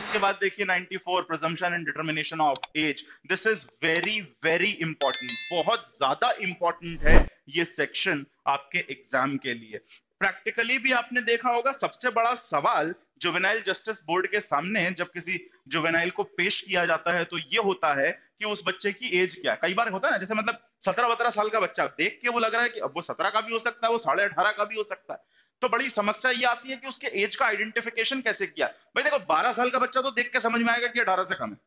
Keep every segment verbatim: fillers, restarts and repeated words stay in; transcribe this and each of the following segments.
उसके बाद देखिए ninety four presumption and determination of age. This is very very important. बहुत ज़्यादा important है ये section आपके exam के लिए. प्रैक्टिकली भी आपने देखा होगा सबसे बड़ा सवाल जुवेनाइल जस्टिस बोर्ड के सामने जब किसी जुवेनाइल को पेश किया जाता है तो ये होता है कि उस बच्चे की एज क्या है. कई बार होता है ना जैसे मतलब सत्रह वत्रह साल का बच्चा देख के वो लग रहा है कि अब वो सत्रह का भी हो सकता है, वो साढ़े अठारह का भी हो सकता है. तो बड़ी समस्या ये आती है कि उसके एज का आइडेंटिफिकेशन कैसे किया. भाई देखो बारह साल का बच्चा तो देख के समझ में आएगा कि अठारह से कम है,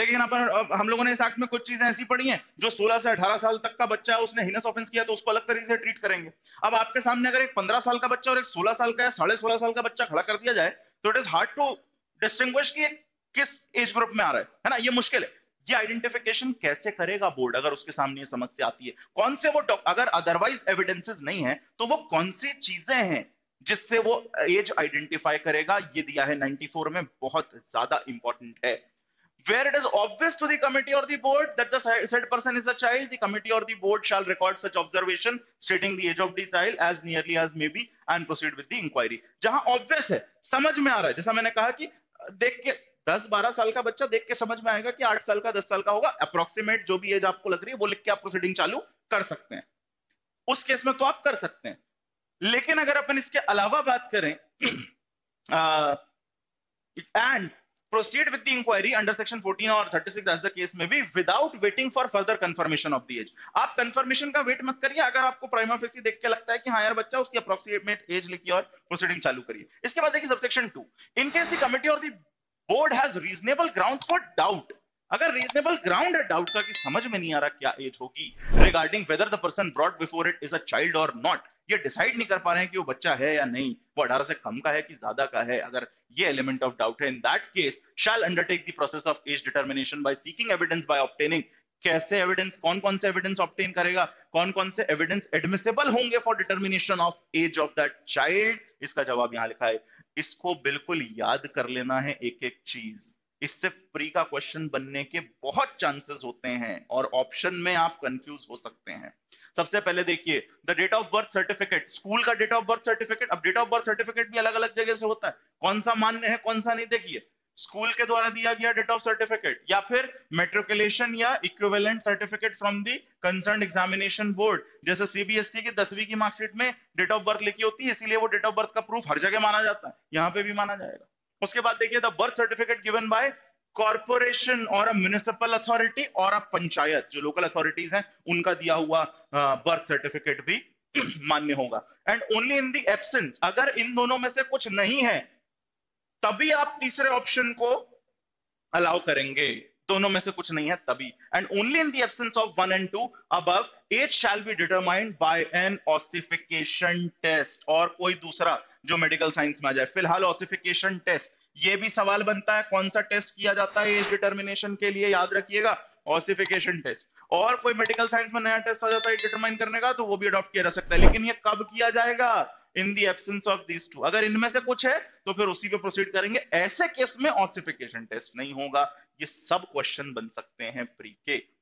लेकिन अपन हम लोगों ने इस एक्ट में कुछ चीजें ऐसी पढ़ी हैं जो सोलह से अठारह साल तक का बच्चा है उसने हिनस ऑफेंस किया तो उसको अलग तरीके से ट्रीट करेंगे. अब आपके सामने अगर एक पंद्रह साल का बच्चा और एक सोलह साल का या साढ़े सोलह साल का बच्चा खड़ा कर दिया जाए तो it is hard to distinguish कि किस एज ग्रुप में आ रहा है, है ना. ये मुश्किल है. ये आइडेंटिफिकेशन कैसे करेगा बोर्ड अगर उसके सामने ये समस्या आती है. कौन से वो अगर अदरवाइज एविडेंसेस नहीं है तो वो कौन सी चीजें हैं जिससे वो एज आइडेंटिफाई करेगा, ये दिया है नाइंटी फोर में. बहुत ज्यादा इंपॉर्टेंट है. Where it is obvious to the committee or the board that the said person is a child, the committee or the board shall record such observation stating the age of the child as nearly as may be and proceed with the inquiry. जहां obvious है, समझ में आ रहा है, जैसा मैंने कहा कि देख के दस बारह साल का बच्चा देख के समझ में आएगा कि आठ साल का दस साल का होगा, अप्रोक्सीमेट जो भी एज आपको लग रही है वो लिख के आप प्रोसीडिंग चालू कर सकते हैं. उस केस में तो आप कर सकते हैं. लेकिन अगर अपन इसके अलावा बात करें and proceed with the inquiry under section fourteen or thirty-six as the case may be without waiting for further confirmation of the age. आप confirmation का wait मत करिए. अगर आपको prima facie देख के लगता है कि हाँ यार बच्चा उसकी approximate age लिखिए और proceeding चालू करिए. इसके बाद देखिए subsection two. In case the committee or the board has reasonable grounds for doubt. अगर reasonable ground है doubt का कि समझ में नहीं आ रहा क्या age होगी regarding whether the person brought before it is a child or not. ये डिसाइड नहीं कर पा रहे हैं कि वो बच्चा है या नहीं, वो अठारह से कम का है कि ज्यादा का है. अगर ये एलिमेंट ऑफ डाउट है in that case shall undertake the process of age determination by seeking evidence by obtaining. कैसे एविडेंस, कौन कौन से एविडेंस ऑब्टेन करेगा, कौन कौन से एविडेंस एडमिसिबल होंगे for determination of age of that child. इसका जवाब यहाँ लिखा है. इसको बिल्कुल याद कर लेना है एक एक चीज. इससे प्री का क्वेश्चन बनने के बहुत चांसेस होते हैं और ऑप्शन में आप कंफ्यूज हो सकते हैं. सबसे पहले देखिए the date of birth certificate, school का डेट ऑफ बर्थ सर्टिफिकेट. अब डेट ऑफ बर्थ सर्टिफिकेट भी अलग अलग जगह से होता है, कौन सा मान्य है कौन सा नहीं. देखिए स्कूल के द्वारा दिया गया डेट ऑफ सर्टिफिकेट या फिर मेट्रिकुलेशन या equivalent certificate from the concern examination board. जैसे सीबीएसई की दसवीं की मार्कशीट में डेट ऑफ बर्थ लिखी होती है, इसीलिए वो डेट ऑफ बर्थ का प्रूफ हर जगह माना जाता है, यहाँ पे भी माना जाएगा. उसके बाद देखिए the birth certificate given by corporation और अ म्युनिसिपल अथॉरिटी और अ पंचायत, जो लोकल अथॉरिटीज हैं उनका दिया हुआ बर्थ सर्टिफिकेट भी मान्य होगा. And only in the absence, अगर इन दोनों में से कुछ नहीं है तभी आप तीसरे ऑप्शन को अलाउ करेंगे. दोनों में से कुछ नहीं है तभी. And only in the absence of one and two above age shall be determined by an ossification test, और कोई दूसरा जो मेडिकल साइंस में आ जाए. फिलहाल ऑसिफिकेशन टेस्ट, ये भी सवाल बनता है कौन सा टेस्ट किया जाता है एज डिटरमिनेशन के लिए, याद रखिएगा ऑसिफिकेशन टेस्ट. और कोई मेडिकल साइंस में नया टेस्ट आ जाता है डिटरमाइन करने का तो वो भी अडॉप्ट किया जा सकता है. लेकिन ये कब किया जाएगा, in the absence of these two. अगर इनमें से कुछ है तो फिर उसी पे प्रोसीड करेंगे. ऐसे केस में ऑसिफिकेशन टेस्ट नहीं होगा. ये सब क्वेश्चन बन सकते हैं प्री के.